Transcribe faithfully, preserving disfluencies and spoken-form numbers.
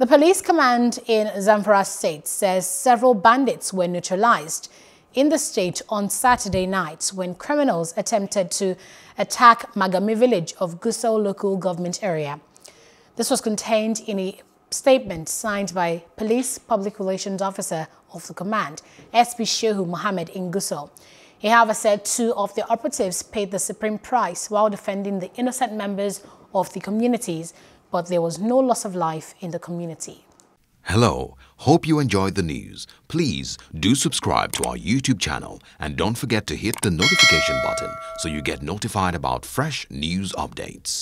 The police command in Zamfara State says several bandits were neutralized in the state on Saturday night when criminals attempted to attack Magami village of Gusau local government area. This was contained in a statement signed by Police Public Relations Officer of the command, S P Shehu Mohammed in Gusau. He, however, said two of the operatives paid the supreme price while defending the innocent members of the communities, but there was no loss of life in the community. Hello, hope you enjoyed the news. Please do subscribe to our YouTube channel and don't forget to hit the notification button so you get notified about fresh news updates.